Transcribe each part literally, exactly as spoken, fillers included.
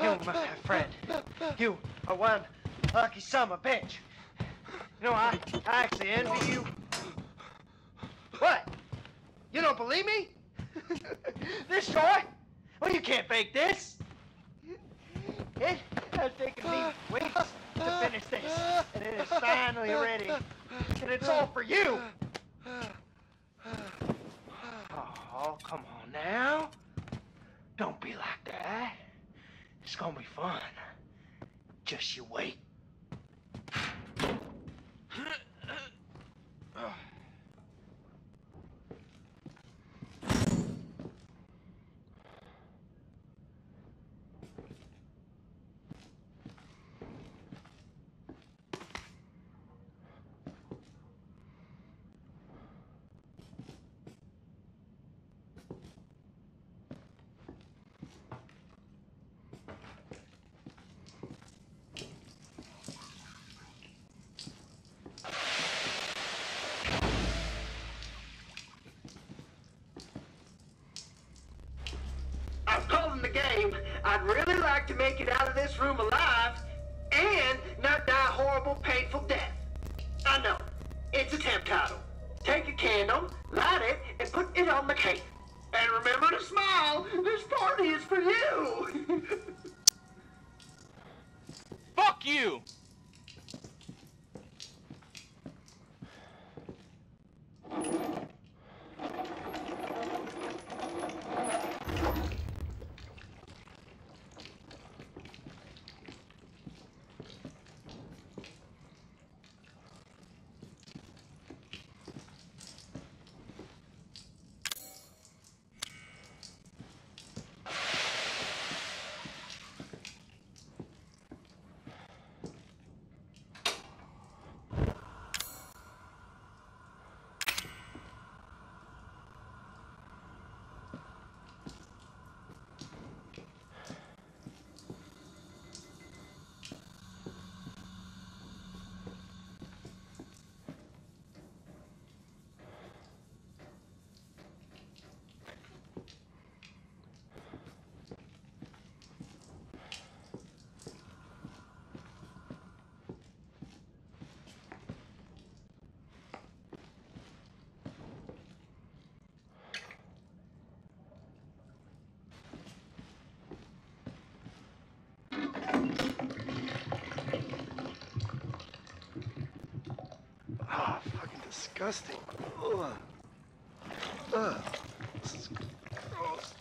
You are my friend. You are one lucky son of a bitch. You know, I, I actually envy you. What? You don't believe me? This short? Well, you can't fake this. It has taken me weeks to finish this, and it is finally ready. And it's all for you. Oh, come on now. Don't be like that. It's gonna be fun. Just you wait. Game, I'd really like to make it out of this room alive and not die a horrible, painful death. I know, it's a temp title. Take a candle, light it, and put it on the cake. And remember to smile, this party is for you. Fuck you! Disgusting. Ugh. Ugh. This is gross.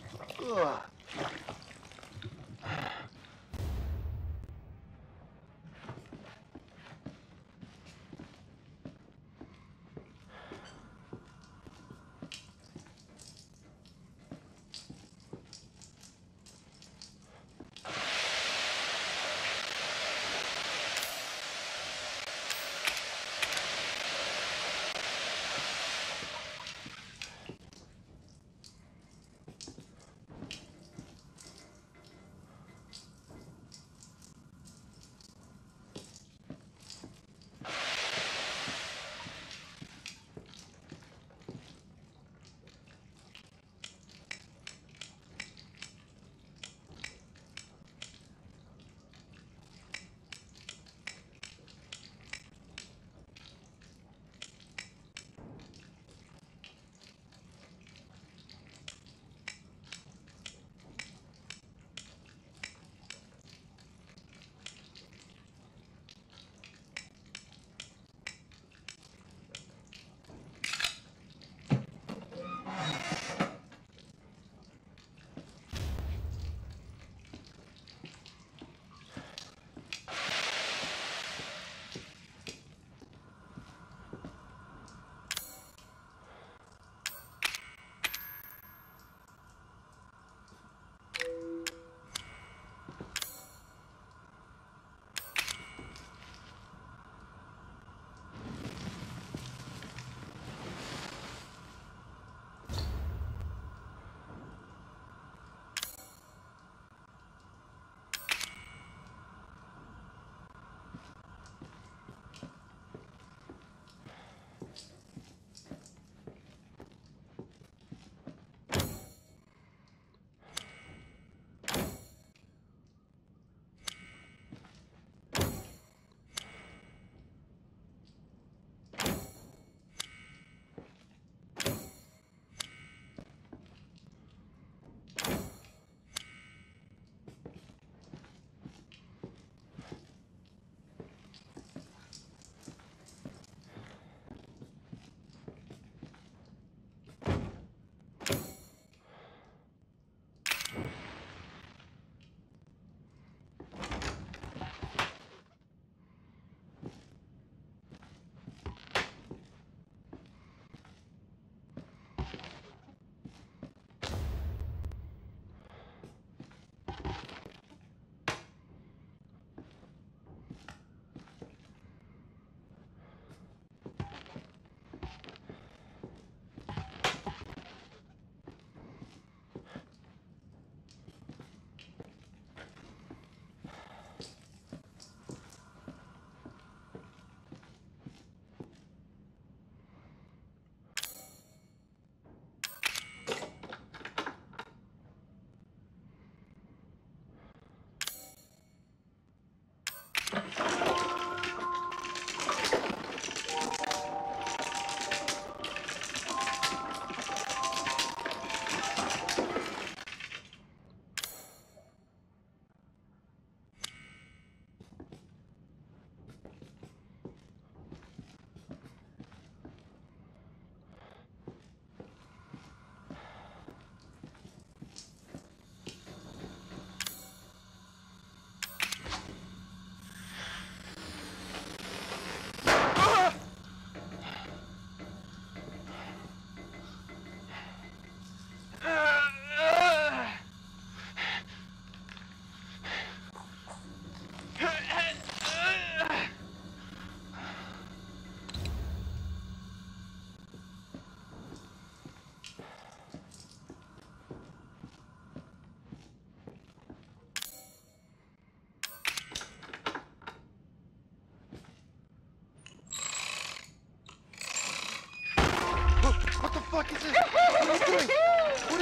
Ugh.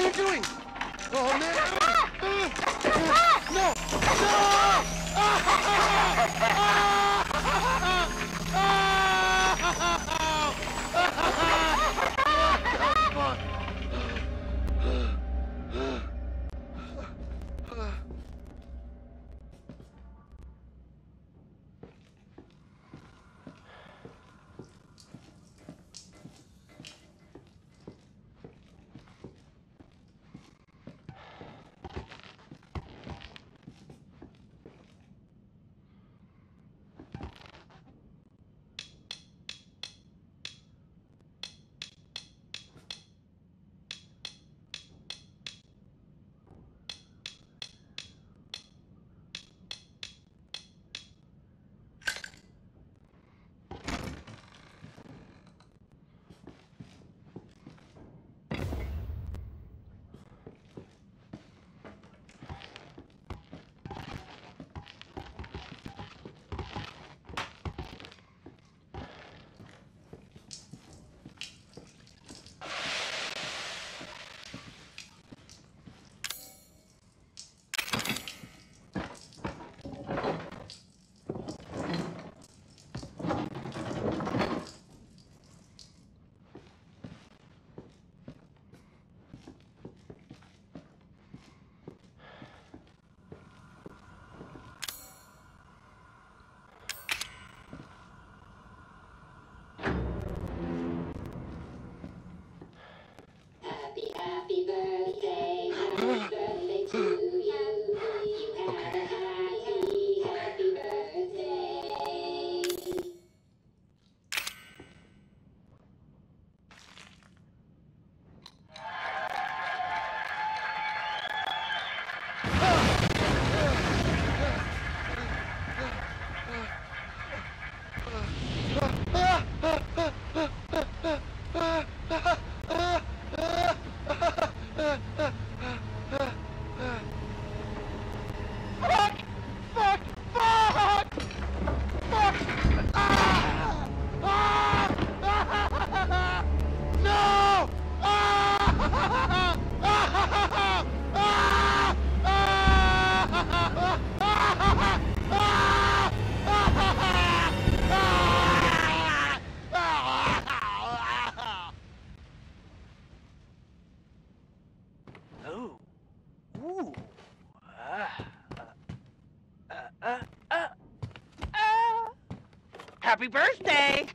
are you doing? Oh, man. No. No. Happy birthday!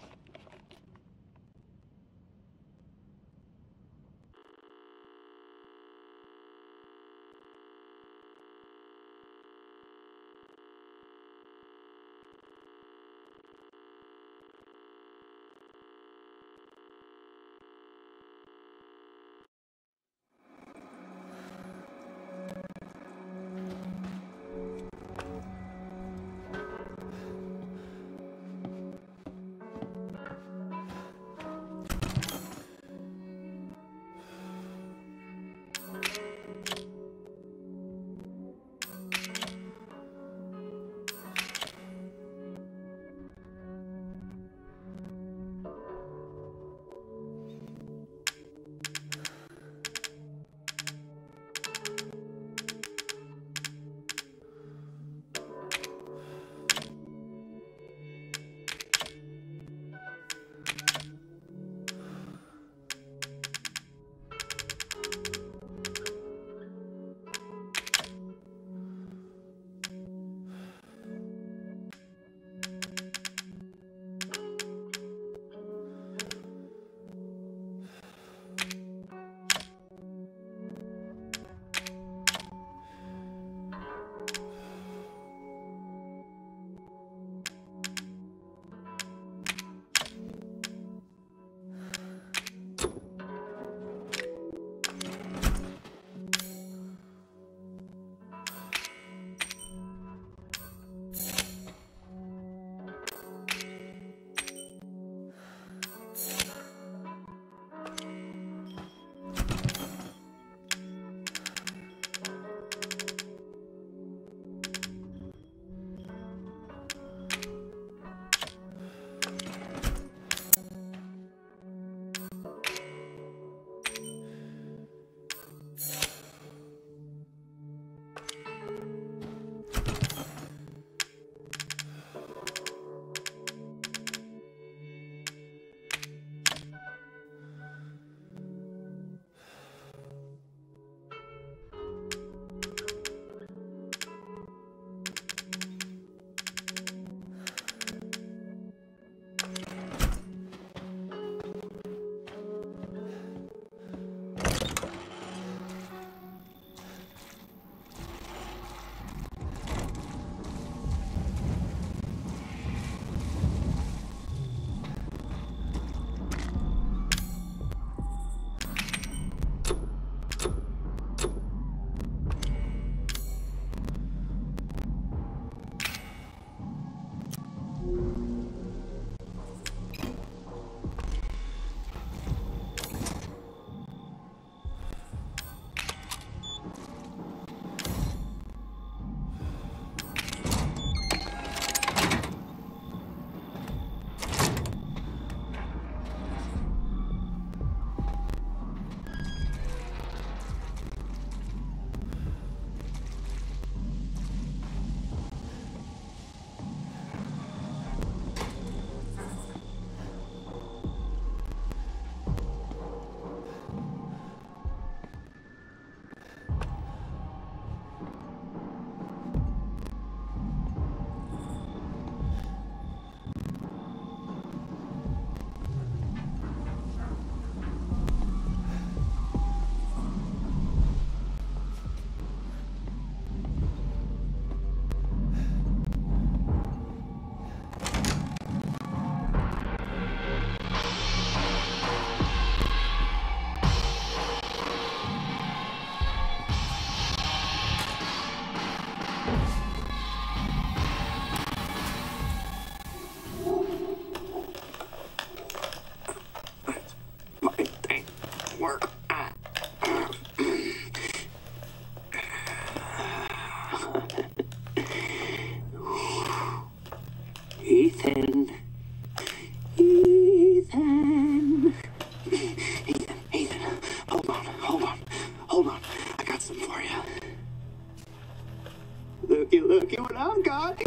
Look at what I've got.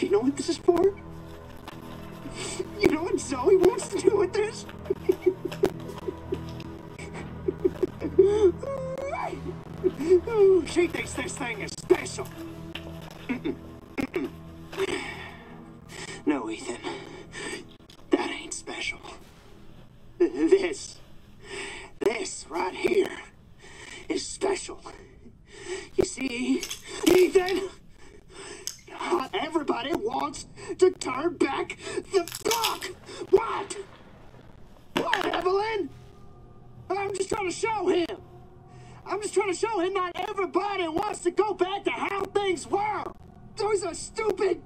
You know what this is for? You know what Zoe wants to do with this? Ooh, she thinks this thing is special. Mm-mm. Mm-mm. No, Ethan. That ain't special. This. This right here is special. You see, Ethan, not everybody wants to turn back the clock. What? What, Evelyn? I'm just trying to show him. I'm just trying to show him not everybody wants to go back to how things were. Zoe's a stupid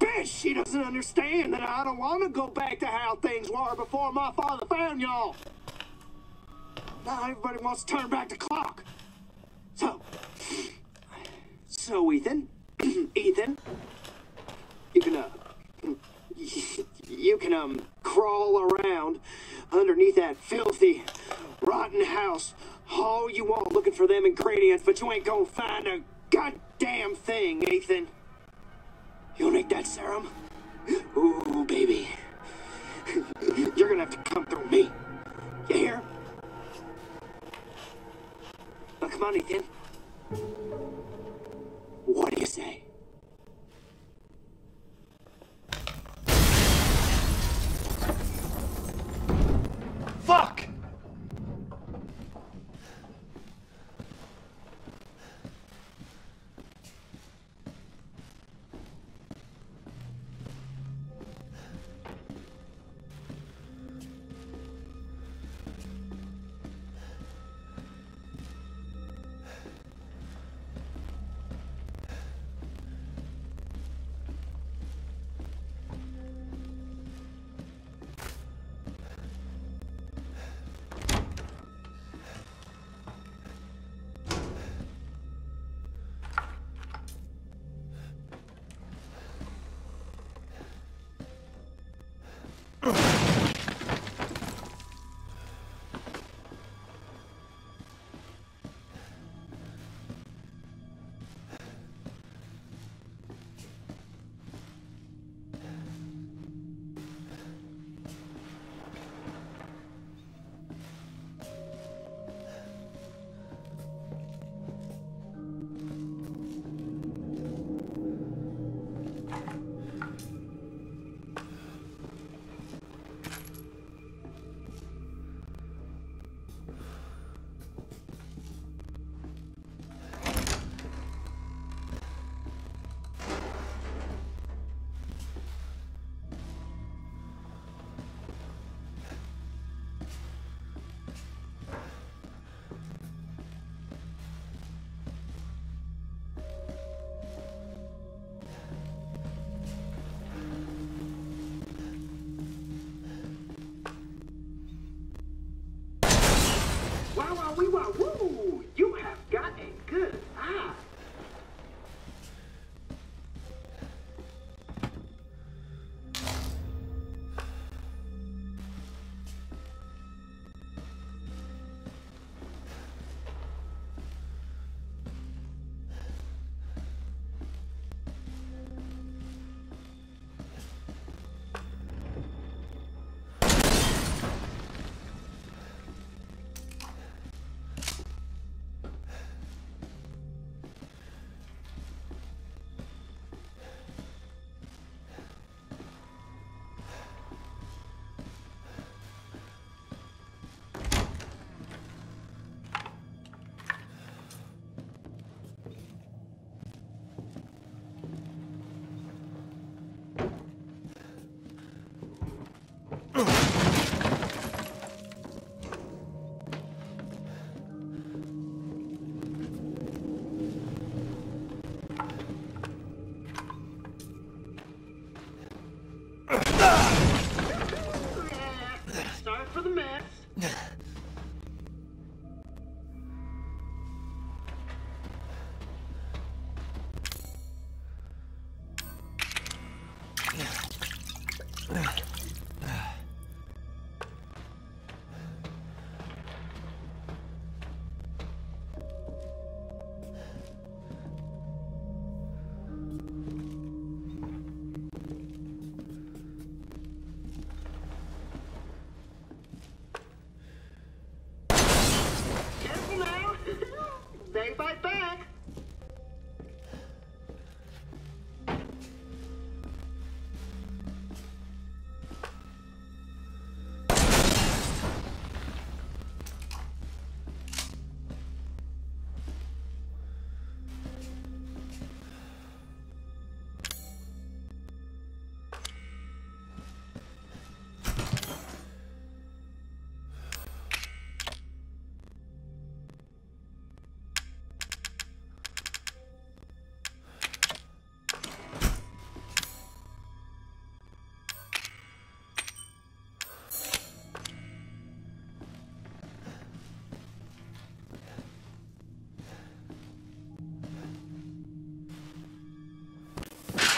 bitch. She doesn't understand that I don't want to go back to how things were before my father found y'all. Not everybody wants to turn back the clock. So, so Ethan, Ethan, you can, uh, you can, um, crawl around underneath that filthy, rotten house all you want looking for them ingredients, but you ain't gonna find a goddamn thing, Ethan. You'll need that serum. Ooh, baby. You're gonna have to come through me. You hear? Now, come on, Ethan. What do you say? Fuck!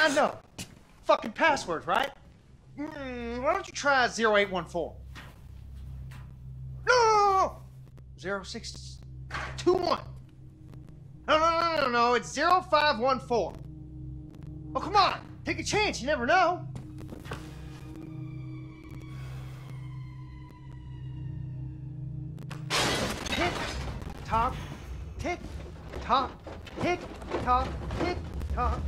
I know. Fucking password, right? Mm, why don't you try zero eight one four? No, no, no, no. zero six two one. No, no, no, no, no. It's zero five one four. Oh, come on. Take a chance. You never know. Tick, tock, tick, tock, tick, tock, tick, tock.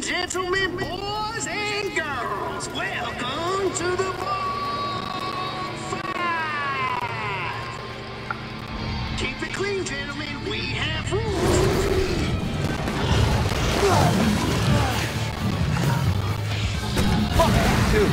Gentlemen, boys and girls, welcome to the bonfire. Keep it clean, gentlemen. We have rules. Fuck you.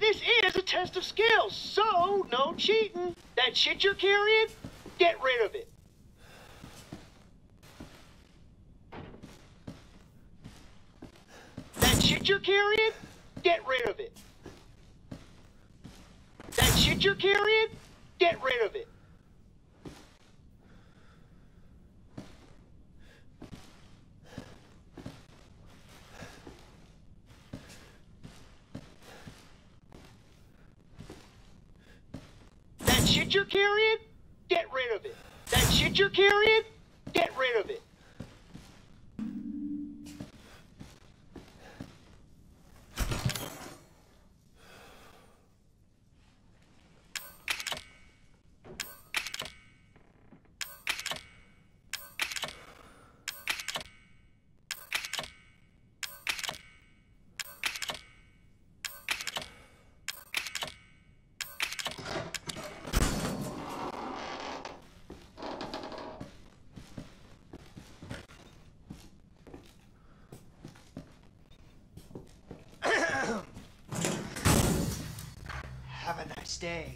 this is a test of skills, so no cheating. That shit you're carrying, get rid of it. That shit you're carrying, get rid of it. That shit you're carrying, get rid of it. Shit you're carrying, get rid of it. That shit you're carrying, get rid of it. Day.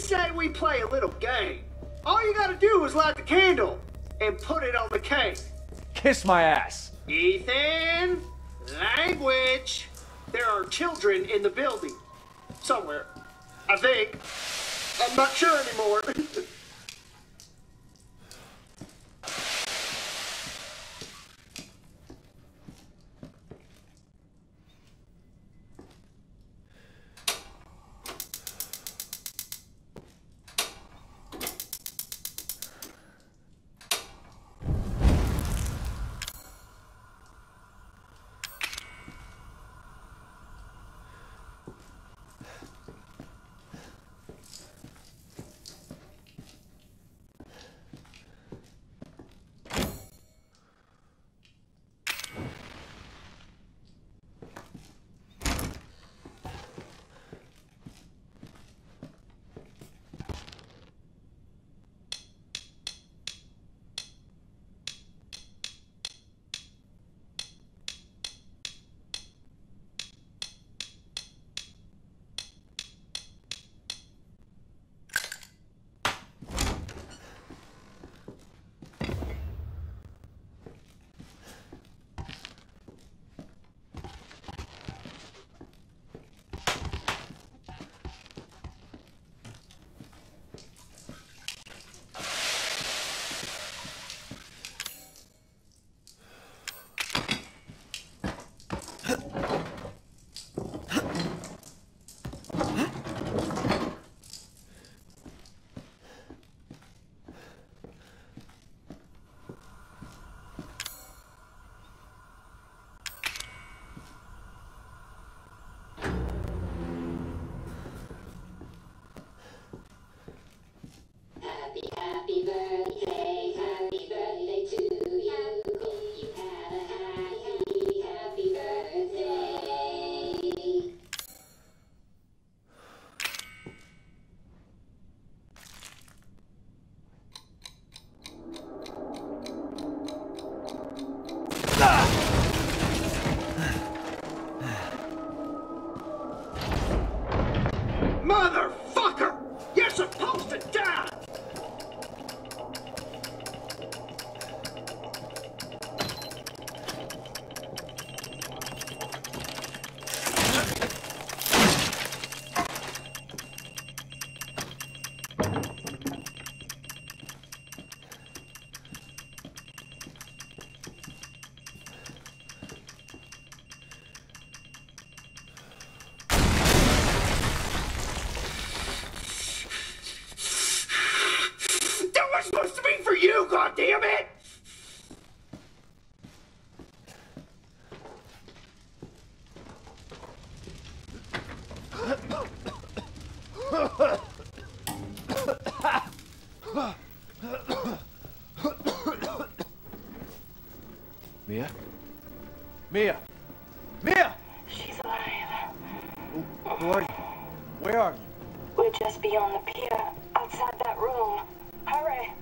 Say we play a little game. All you gotta do is light the candle and put it on the cake. Kiss my ass. Ethan, language. There are children in the building. Somewhere. I think. I'm not sure anymore. Mia? Mia! Mia! She's alive. Who, who are you? Where are you? We're just beyond the pier, outside that room. Hurry!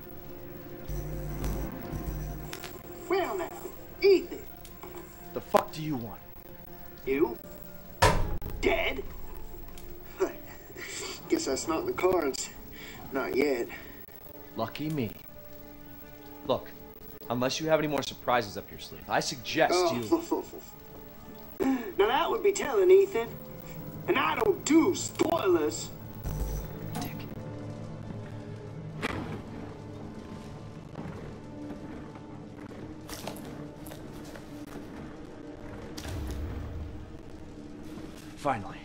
Well now, Ethan! The fuck do you want? You? Dead? Guess that's not in the cards. Not yet. Lucky me. Look, unless you have any more surprises up your sleeve, I suggest oh, you... F- f- f- now that would be telling, Ethan. And I don't do spoilers. Dick. Finally.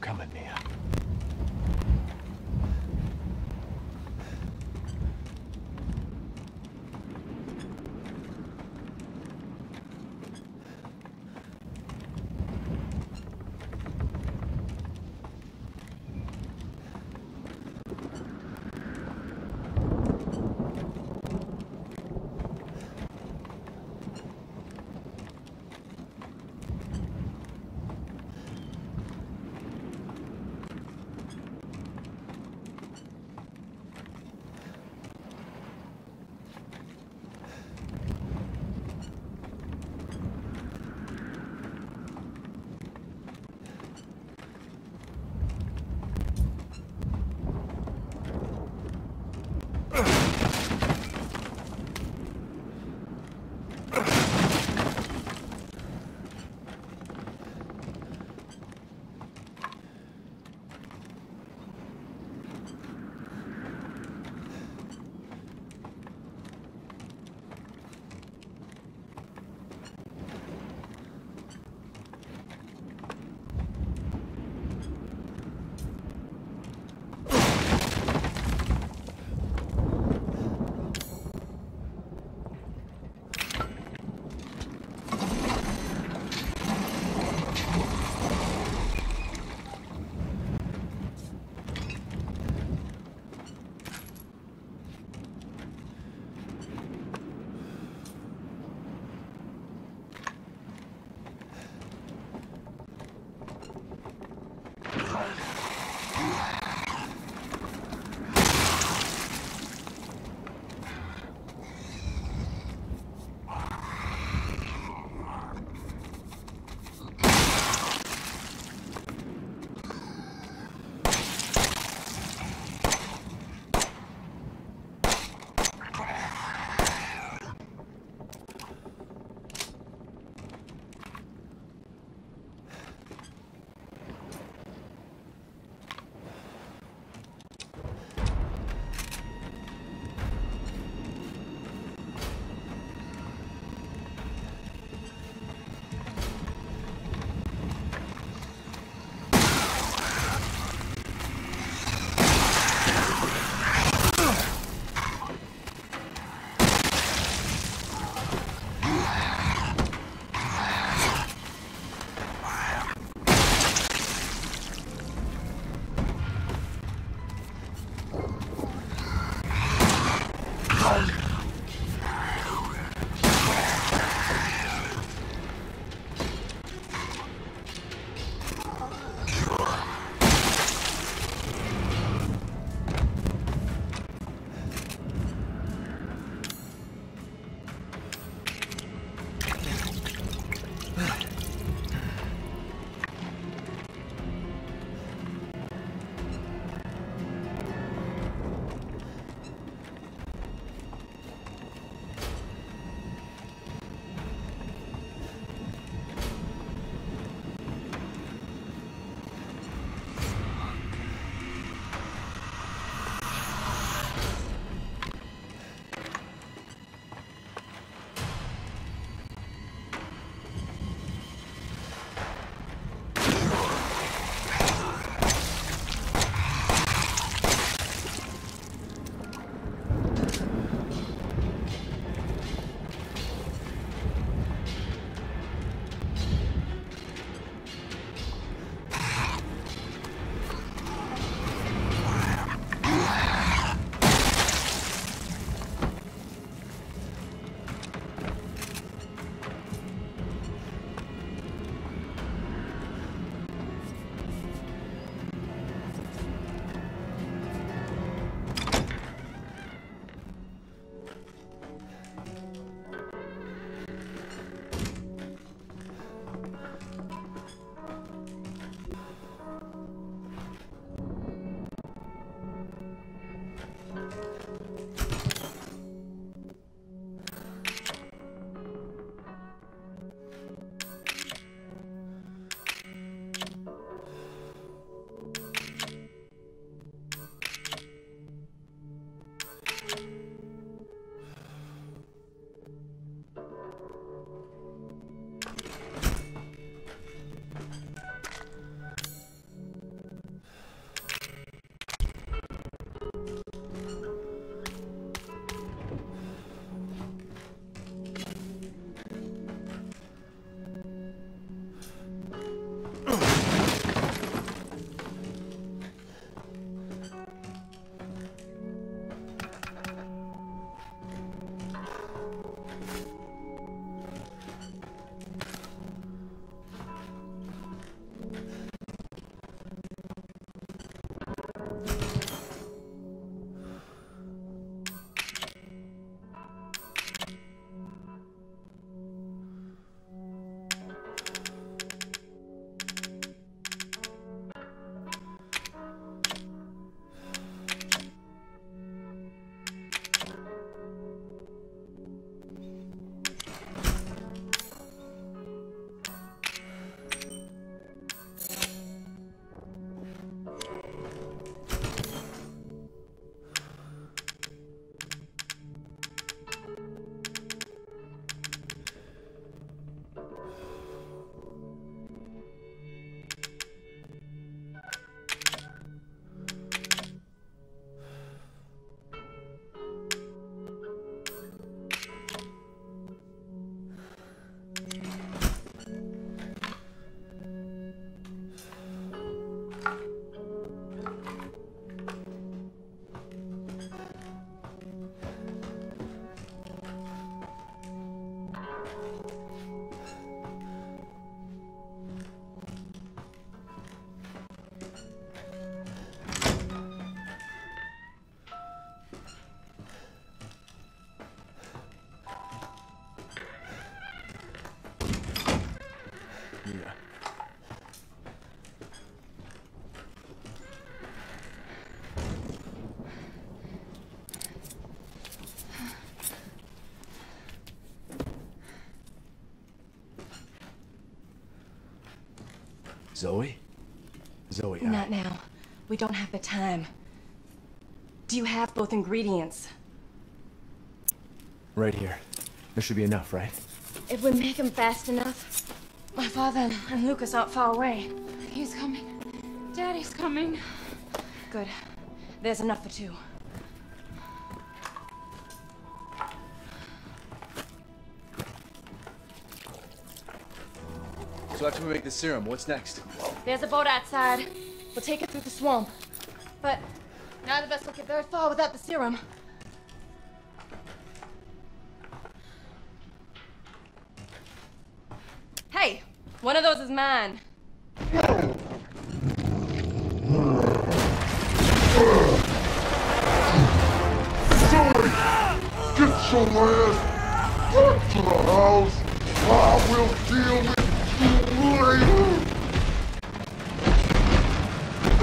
Coming, Mia. Zoe? Zoe, I... Not now. We don't have the time. Do you have both ingredients? Right here. There should be enough, right? If we make them fast enough. My father and Lucas aren't far away. He's coming. Daddy's coming. Good. There's enough for two. So after we make the serum, what's next? There's a boat outside. We'll take it through the swamp. But neither of us will get very far without the serum. Hey, one of those is mine. Zoe, get your ass back to the house. I will deal with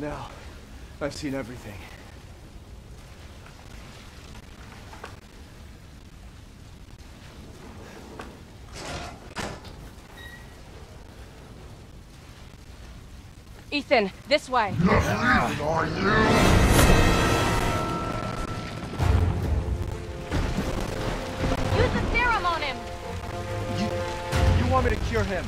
Now, I've seen everything. Ethan, this way. Yes, are you? Use the serum on him. You, you want me to cure him?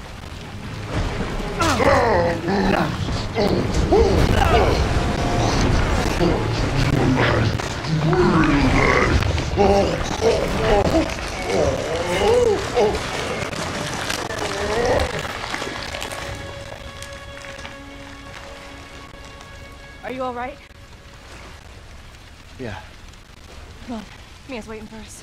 Are you all right? Yeah. Come on. Mia's waiting for us.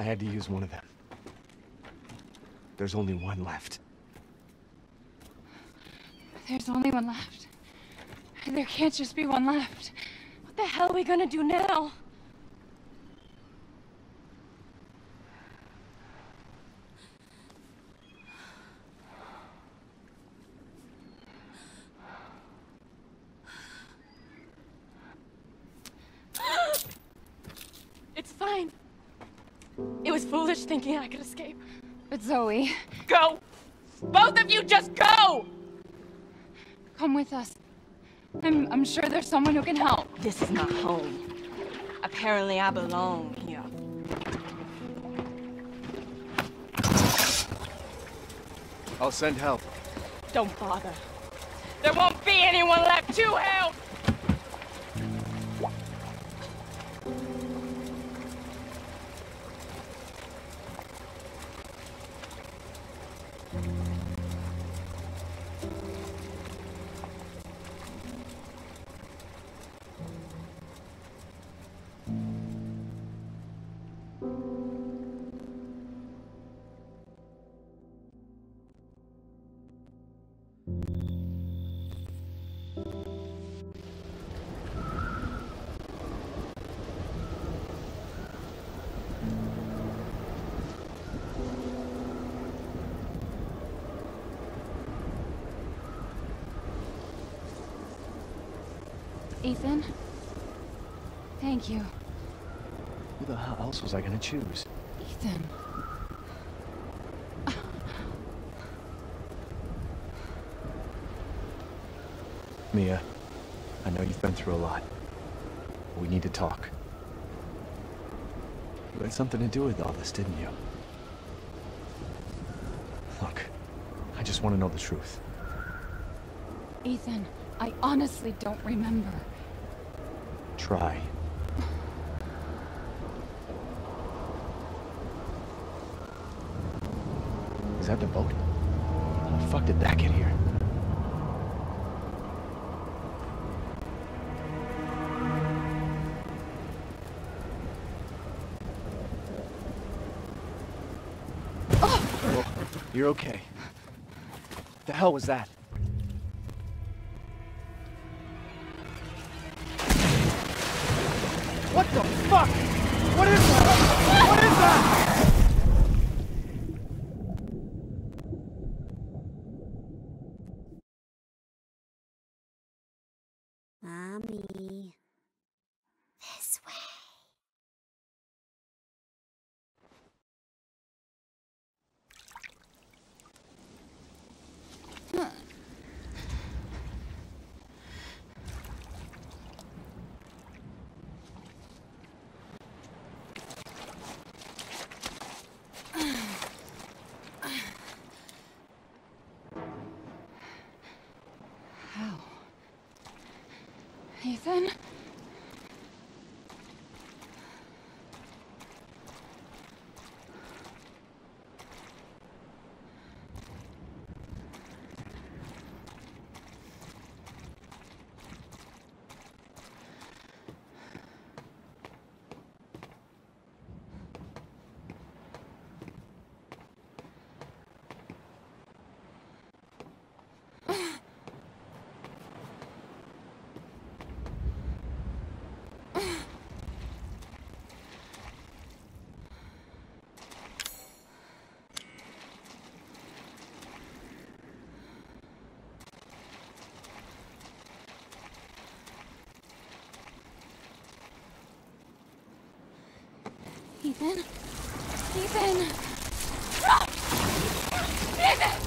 I had to use one of them. There's only one left. There's only one left. There can't just be one left. What the hell are we gonna do now? It's fine. It was foolish thinking I could escape. But Zoe... Go! Both of you, just go! Come with us. I'm, I'm sure there's someone who can help. This is not home. Apparently I belong here. I'll send help. Don't bother. There won't be anyone left to help! Ethan? Thank you. Who the hell else was I gonna choose? Ethan. Mia, I know you've been through a lot. But we need to talk. You had something to do with all this, didn't you? Look, I just want to know the truth. Ethan, I honestly don't remember. Try. Is that the boat? How the fuck did that get here? You're okay. What the hell was that? What the fuck? What is that? What is that? Mommy. This way. Ethan? Ethan? Ethan! Ethan! Ethan!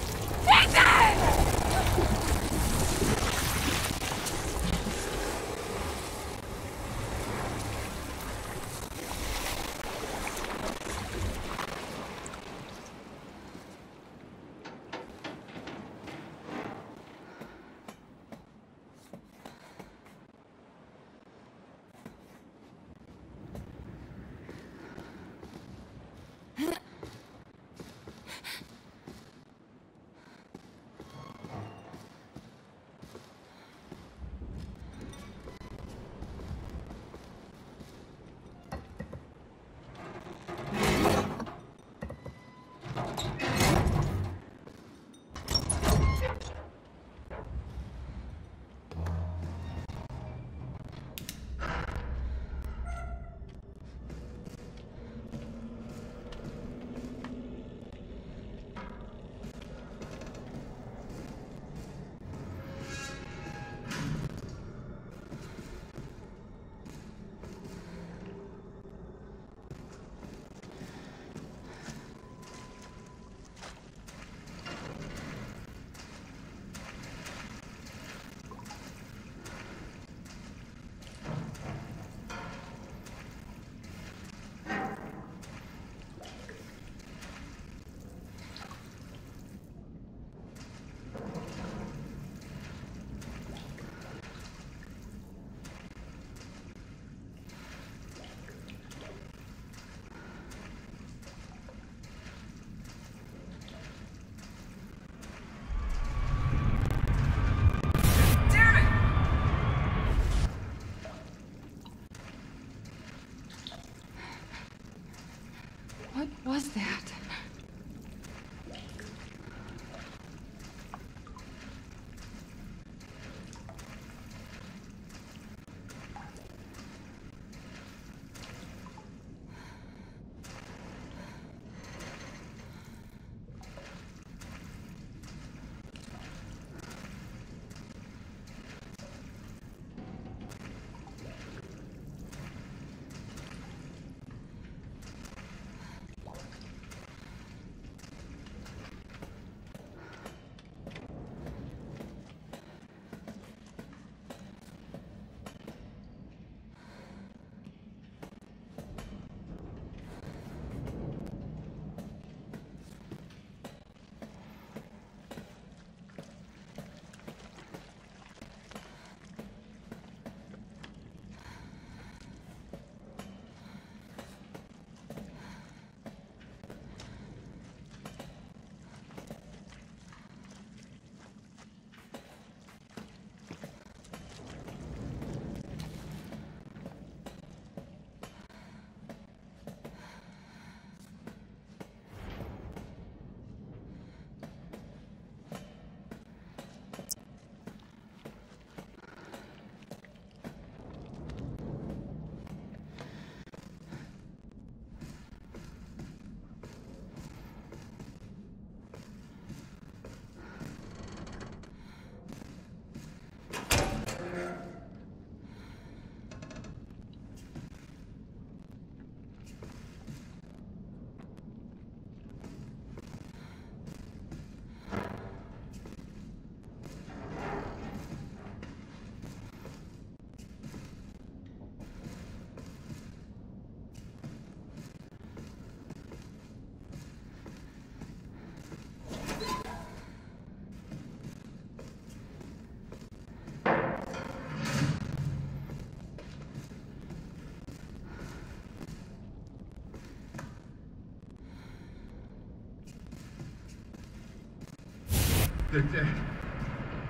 They're dead.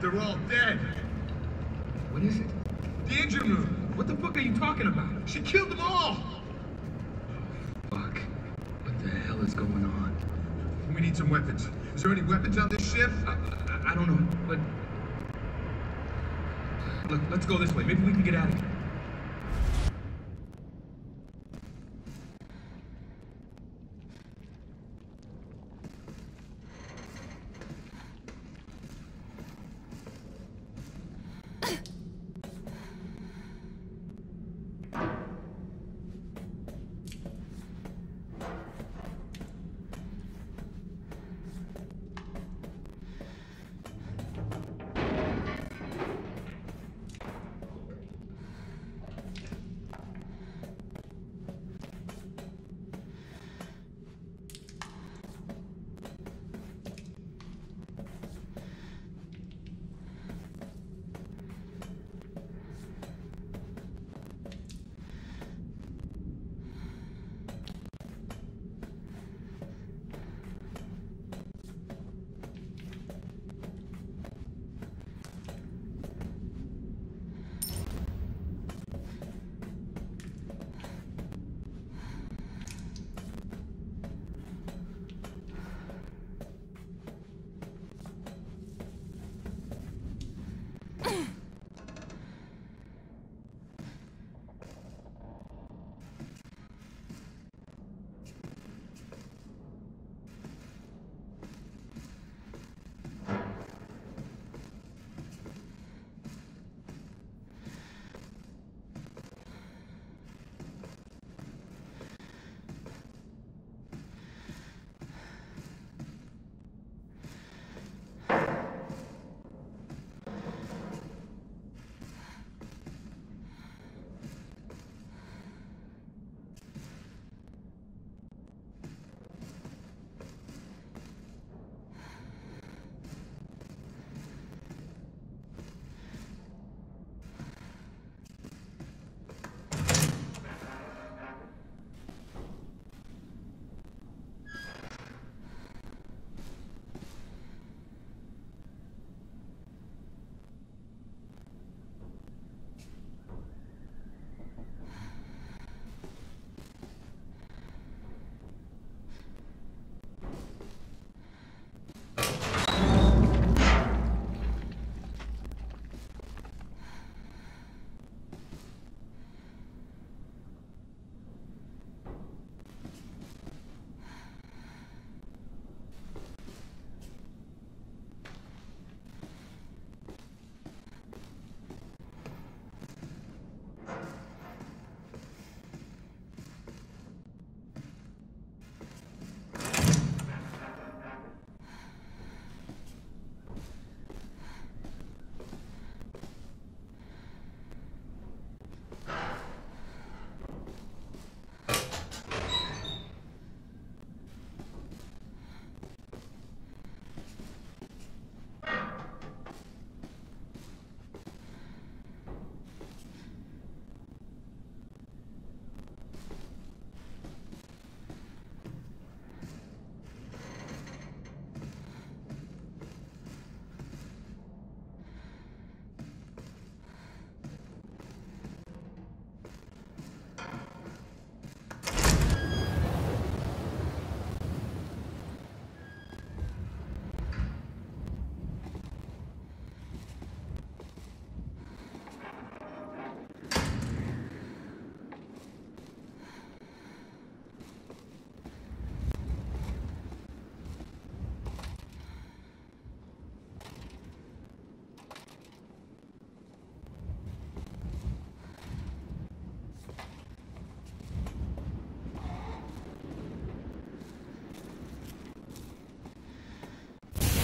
They're all dead. What is it? Danger Moon. What the fuck are you talking about? She killed them all. Oh, fuck. What the hell is going on? We need some weapons. Is there any weapons on this ship? I, I, I don't know, but... Look, let's go this way. Maybe we can get out of here.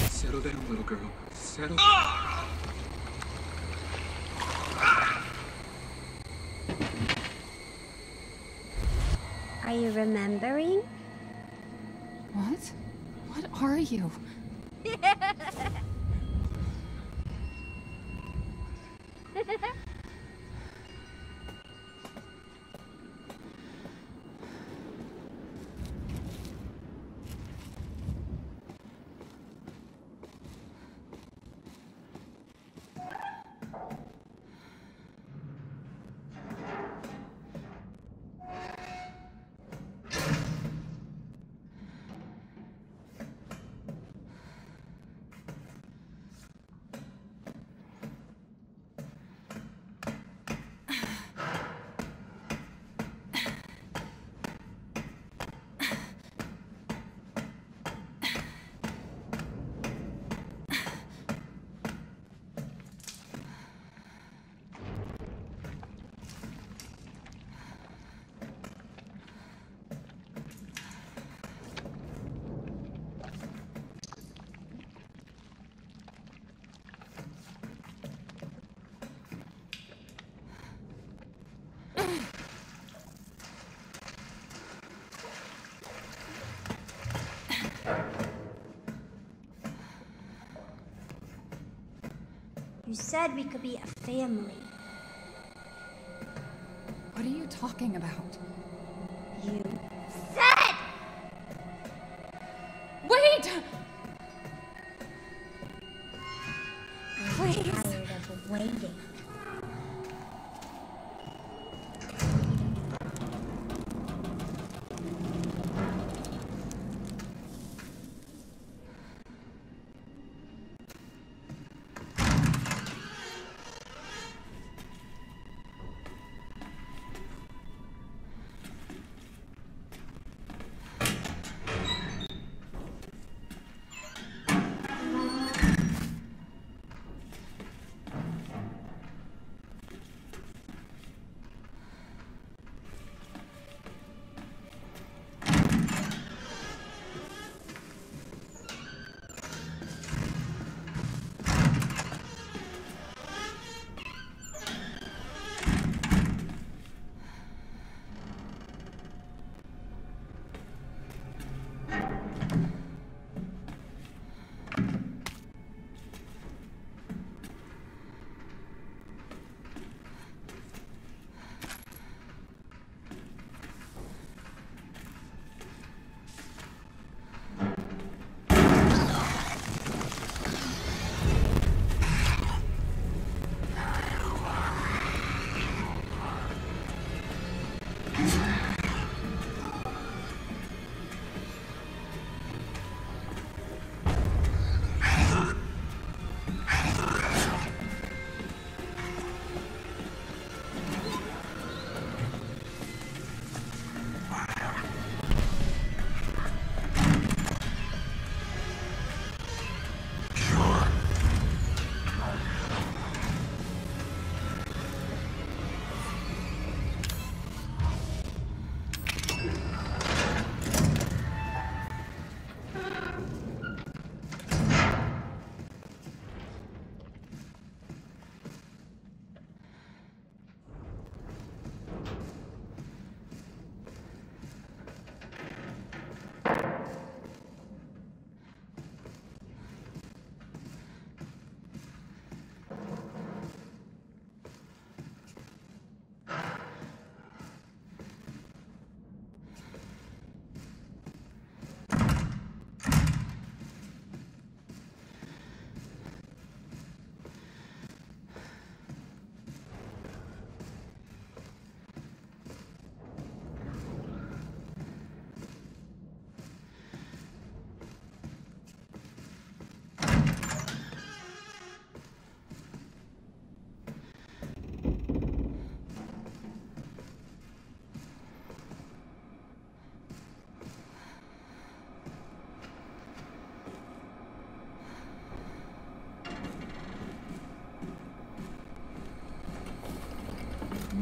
Settle down, little girl. Settle down. Are you remembering? What? What are you? You said we could be a family. What are you talking about? You said! Wait! I'm tired of waiting.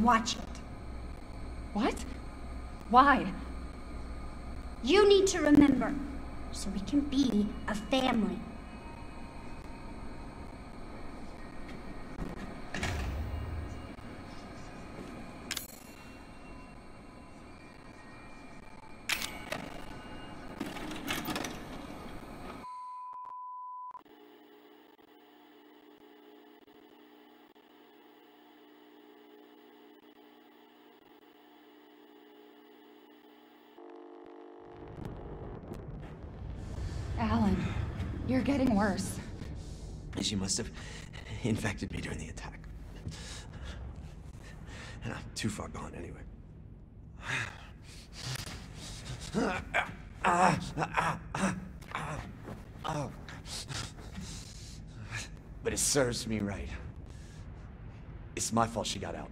Watch it. What? Why? You need to remember, so we can be a family. Alan, you're getting worse. She must have infected me during the attack. And I'm too far gone anyway. But it serves me right. It's my fault she got out.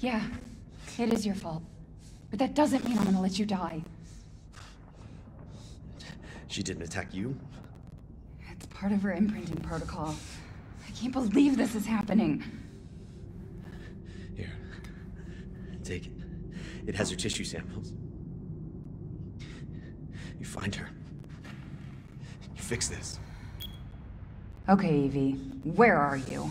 Yeah, it is your fault. But that doesn't mean I'm gonna let you die. She didn't attack you? It's part of her imprinting protocol. I can't believe this is happening. Here. Take it. It has her tissue samples. You find her. You fix this. Okay, Evie. Where are you?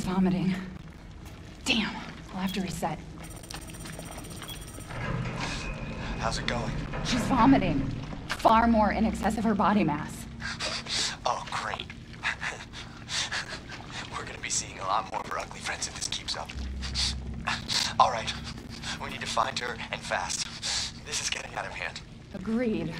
He's vomiting. Damn, I'll have to reset. How's it going? She's vomiting. Far more in excess of her body mass. Oh, great. We're gonna be seeing a lot more of her ugly friends if this keeps up. All right, we need to find her and fast. This is getting out of hand. Agreed.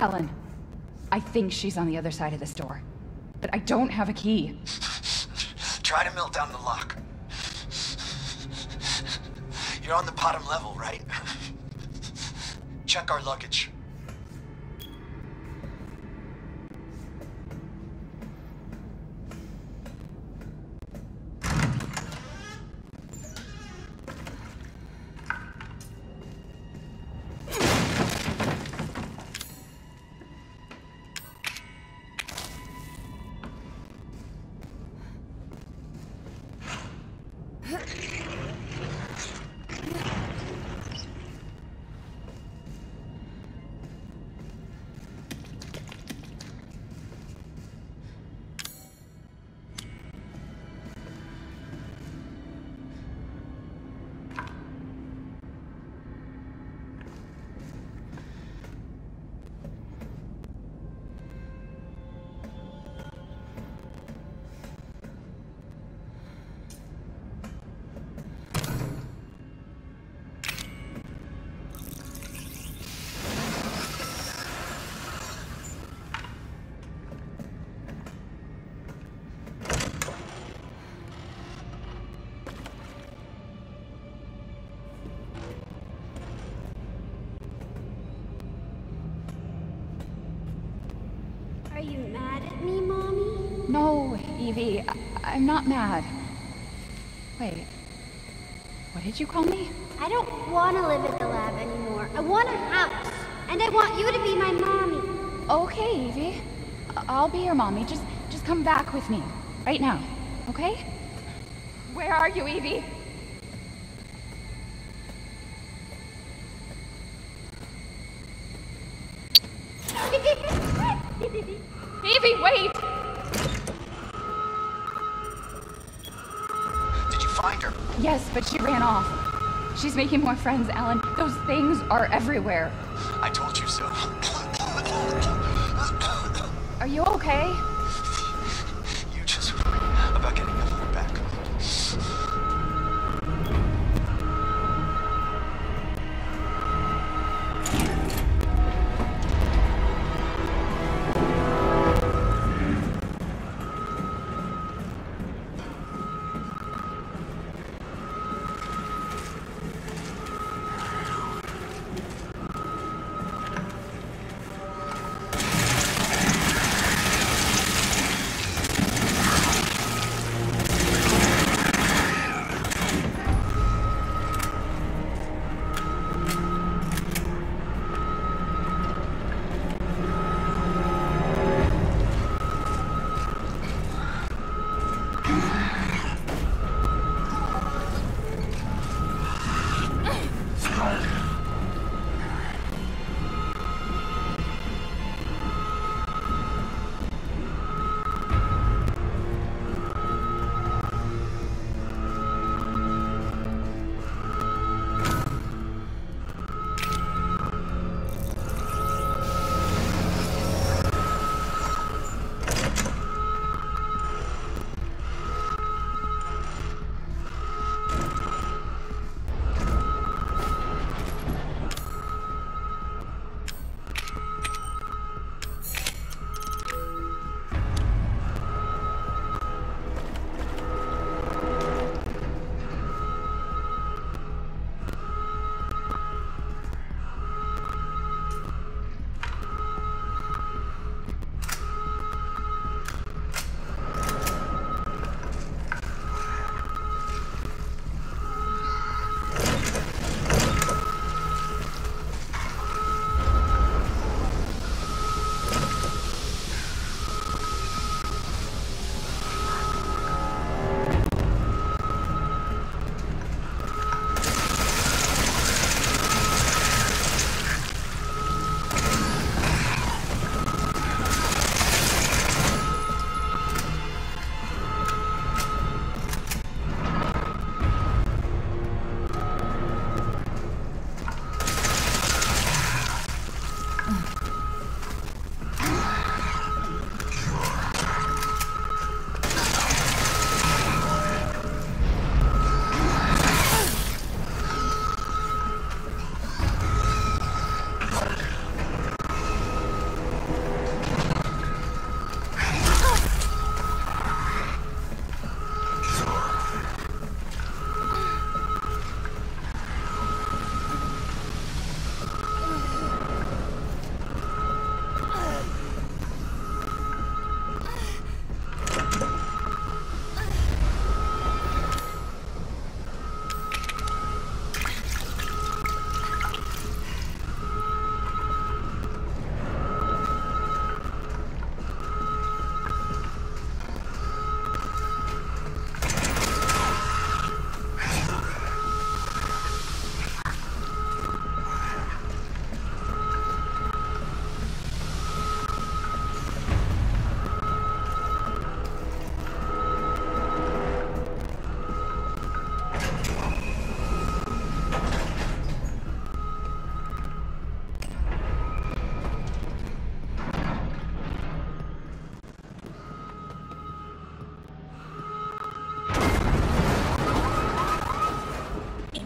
Helen, I think she's on the other side of this door, but I don't have a key. Try to melt down the lock. You're on the bottom level, right? Check our luggage. Are you mad at me, Mommy? No, Evie. I I'm not mad. Wait. What did you call me? I don't want to live at the lab anymore. I want a house. And I want you to be my mommy. Okay, Evie. I I'll be your mommy. Just, just come back with me. Right now. Okay? Where are you, Evie? Evie, wait! Did you find her? Yes, but she ran off. She's making more friends, Alan. Those things are everywhere. I told you so. Are you okay? You just worry about getting Evelyn back.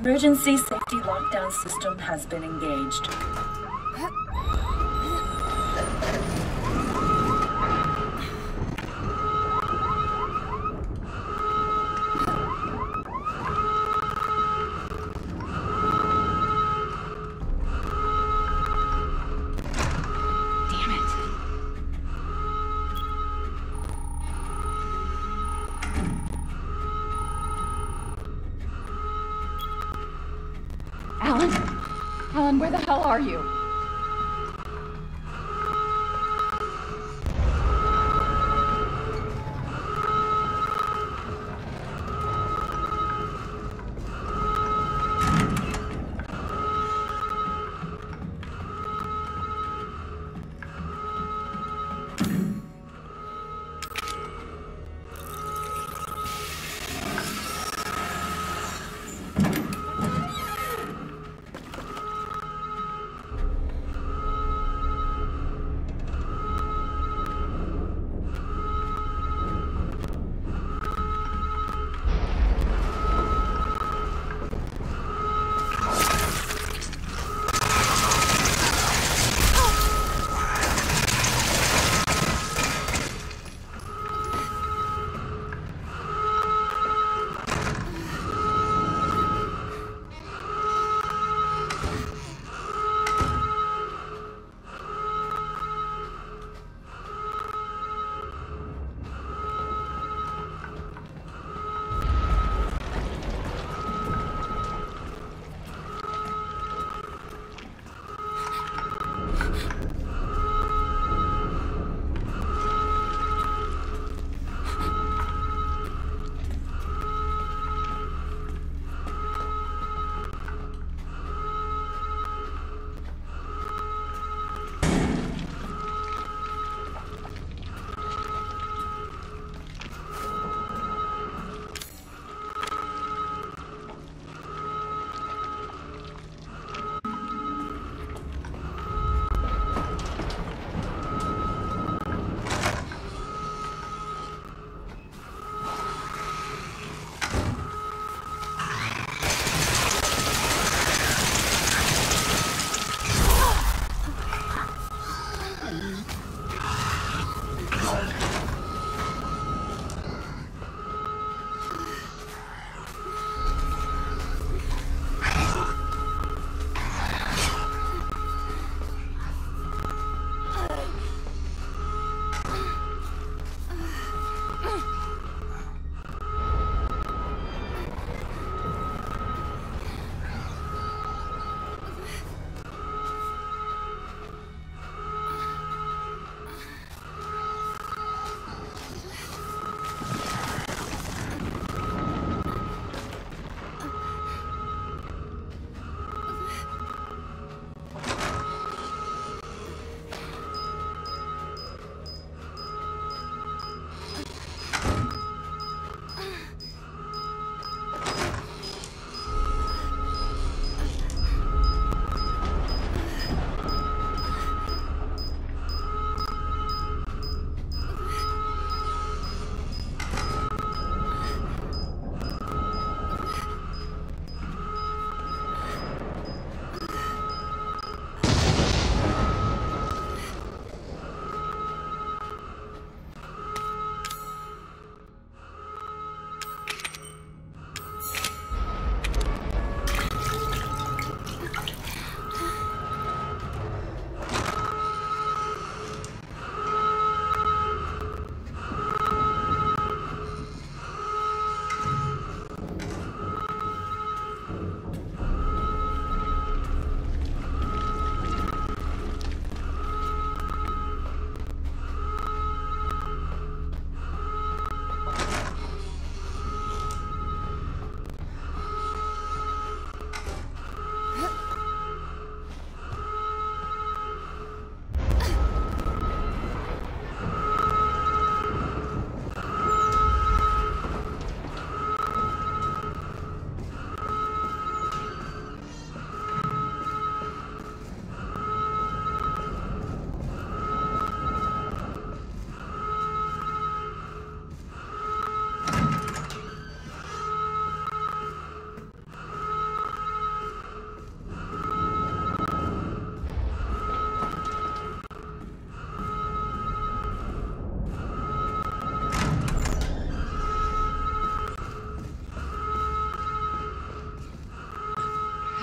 Emergency safety lockdown system has been engaged. Alan, where the hell are you?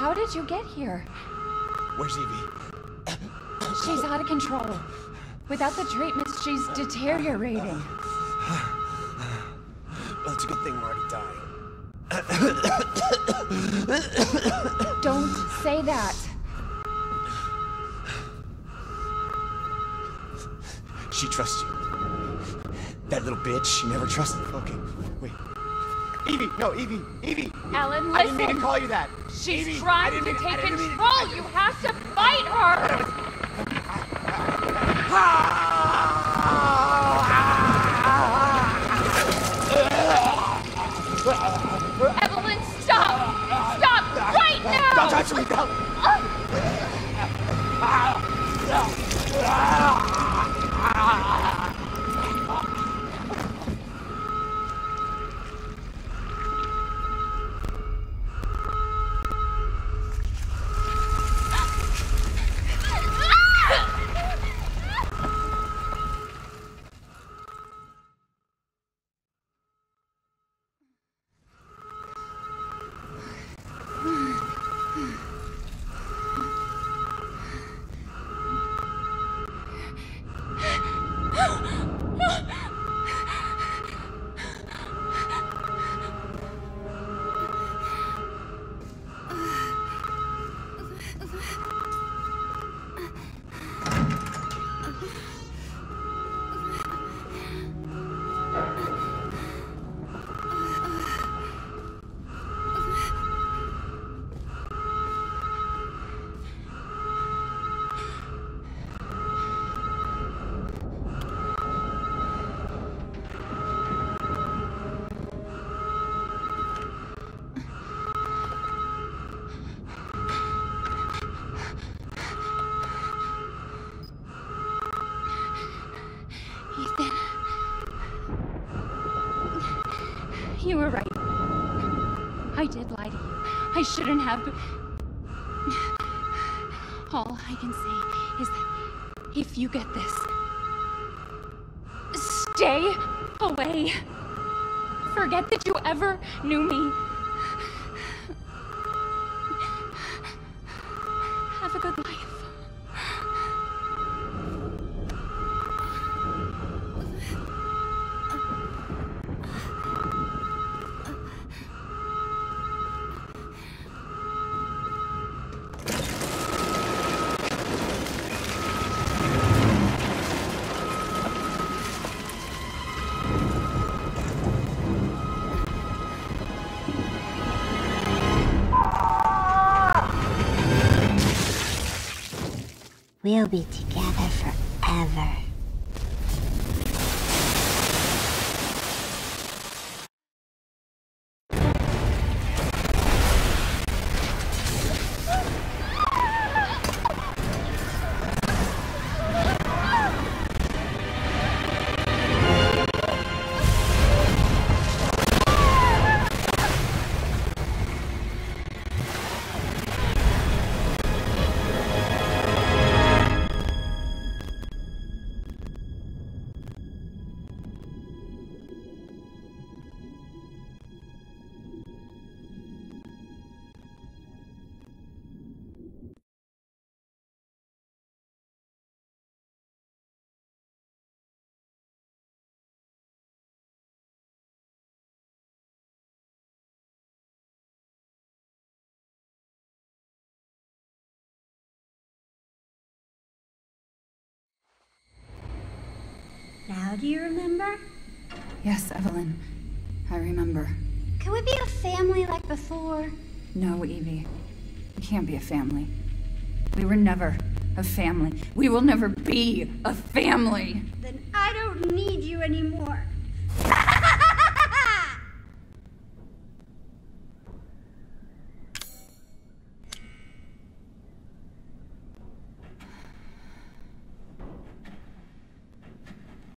How did you get here? Where's Evie? She's out of control. Without the treatments, she's deteriorating. Well, it's a good thing we're already dying. Don't say that. She trusts you. That little bitch, she never trusted. Okay, wait. Evie, no, Evie, Evie. Alan, listen. I didn't mean to call you that. She's Evie, trying to take control. To, you have to fight her. Evelyn, stop! Stop right now! Don't touch me! Don't. You were right. I did lie to you. I shouldn't have. All I can say is that if you get this, stay away. Forget that you ever knew me. Have a good life. We'll be together forever. Now do you remember? Yes, Evelyn. I remember. Can we be a family like before? No, Evie. We can't be a family. We were never a family. We will never be a family! Then I don't need you anymore.